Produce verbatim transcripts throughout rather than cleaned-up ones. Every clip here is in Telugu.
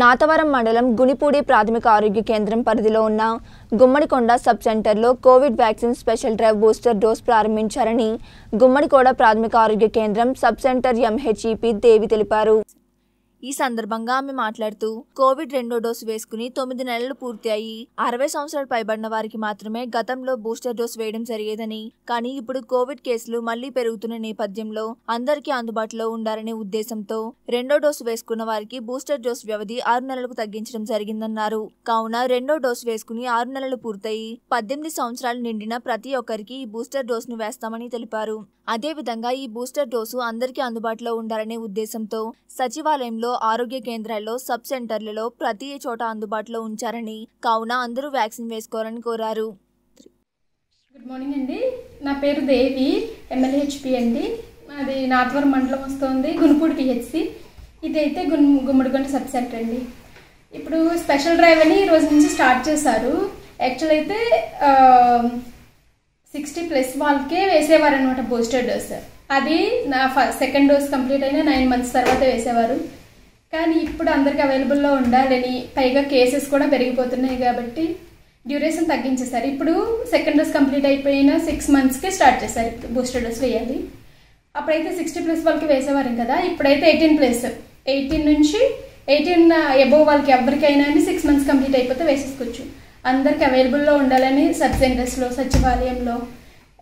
నాతవరం మండలం గునిపూడి ప్రాథమిక ఆరోగ్య కేంద్రం పరిధిలో ఉన్న గుమ్మడికొండ సబ్ సెంటర్లో covid vaccine special drive booster dose ప్రారంభించారని గుమ్మడికొండ ప్రాథమిక ఆరోగ్య కేంద్రం సబ్ సెంటర్ ఎంహెచ్ఈపీ దేవి తెలిపారు। ఈ సందర్భంగా ఆమె మాట్లాడుతూ కోవిడ్ రెండో డోసు వేసుకుని తొమ్మిది నెలలు పూర్తయ్యాయి। అరవై సంవత్సరాల పైబడిన వారికి మాత్రమే గతంలో బూస్టర్ డోసు వేయడం జరిగేదని, కానీ ఇప్పుడు కోవిడ్ కేసులు మళ్ళీ పెరుగుతున్న నేపథ్యంలో అందరికీ అందుబాటులో ఉండాలనే ఉద్దేశంతో రెండో డోసు వేసుకున్న వారికి బూస్టర్ డోసు వ్యవధి ఆరు నెలలకు తగ్గించడం జరిగిందన్నారు। కావున రెండో డోసు వేసుకుని ఆరు నెలలు పూర్తయి పద్దెనిమిది సంవత్సరాలు నిండిన ప్రతి ఒక్కరికి ఈ బూస్టర్ డోసును వేస్తామని తెలిపారు। అదే విధంగా ఈ బూస్టర్ డోసు అందరికీ అందుబాటులో ఉండాలనే ఉద్దేశంతో సచివాలయంలో ఆరోగ్య కేంద్రాల్లో సబ్ సెంటర్లలో ప్రతి చోట అందుబాటులో ఉంచారని, కావున అందరూ వ్యాక్సిన్ వేసుకోవాలని కోరారు। గుడ్ మార్నింగ్ అండి, నా పేరు దేవి, ఎంఎల్హెచ్పి అండి, అది నాతవరం మండలం వస్తుంది, గునుపూడి పిహెచ్సి, ఇదైతే గున్ గుమ్మడికొండ సబ్ సెంటర్ అండి। ఇప్పుడు స్పెషల్ డ్రైవ్ అని ఈ రోజు నుంచి స్టార్ట్ చేశారు। యాక్చువల్ అయితే సిక్స్టీ ప్లస్ వాళ్ళకే వేసేవారు అనమాట బూస్టర్ డోస్, అది నా సెకండ్ డోస్ కంప్లీట్ అయిన నైన్ మంత్స్ తర్వాత వేసేవారు। కానీ ఇప్పుడు అందరికి అవైలబుల్లో ఉండాలని, పైగా కేసెస్ కూడా పెరిగిపోతున్నాయి కాబట్టి డ్యూరేషన్ తగ్గించేసారు। ఇప్పుడు సెకండ్ డోస్ కంప్లీట్ అయిపోయిన సిక్స్ మంత్స్కి స్టార్ట్ చేశారు, బూస్టర్ డోస్ వేయాలి। అప్పుడైతే సిక్స్టీ ప్లస్ వాళ్ళకి వేసేవారు కదా, ఇప్పుడైతే ఎయిటీన్ ప్లస్ ఎయిటీన్ నుంచి ఎయిటీన్ అబోవ్ వాళ్ళకి ఎవరికైనా అని సిక్స్ మంత్స్ కంప్లీట్ అయిపోతే వేసేసుకోవచ్చు। అందరికి అవైలబుల్లో ఉండాలని సబ్ సెంటర్స్లో, సచివాలయంలో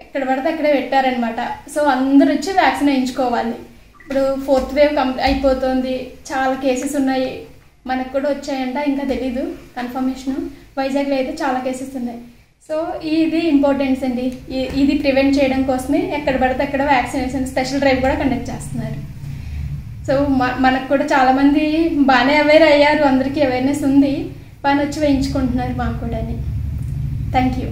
ఎక్కడ పడితే అక్కడే పెట్టారనమాట। సో అందరు వచ్చి వ్యాక్సిన్ వేయించుకోవాలి। ఇప్పుడు ఫోర్త్ వేవ్ కంప్లీట్ అయిపోతుంది, చాలా కేసెస్ ఉన్నాయి, మనకు కూడా వచ్చాయంట, ఇంకా తెలీదు కన్ఫర్మేషను। వైజాగ్లో అయితే చాలా కేసెస్ ఉన్నాయి। సో ఇది ఇంపార్టెన్స్ అండి, ఇది ప్రివెంట్ చేయడం కోసమే ఎక్కడ పడితే అక్కడ వ్యాక్సినేషన్ స్పెషల్ డ్రైవ్ కూడా కండక్ట్ చేస్తున్నారు। సో మనకు కూడా చాలామంది బాగానే అవేర్ అయ్యారు, అందరికీ అవేర్నెస్ ఉంది, బాగా వచ్చి వేయించుకుంటున్నారు మాకు కూడా అని। Thank you.